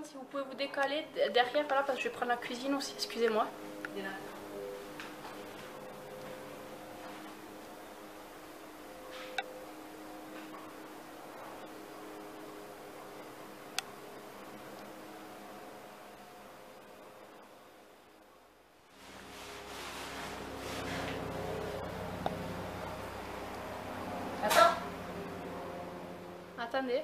téléphone, si vous pouvez vous décaler derrière, voilà, parce que je vais prendre la cuisine aussi, excusez-moi. Attends. Attendez.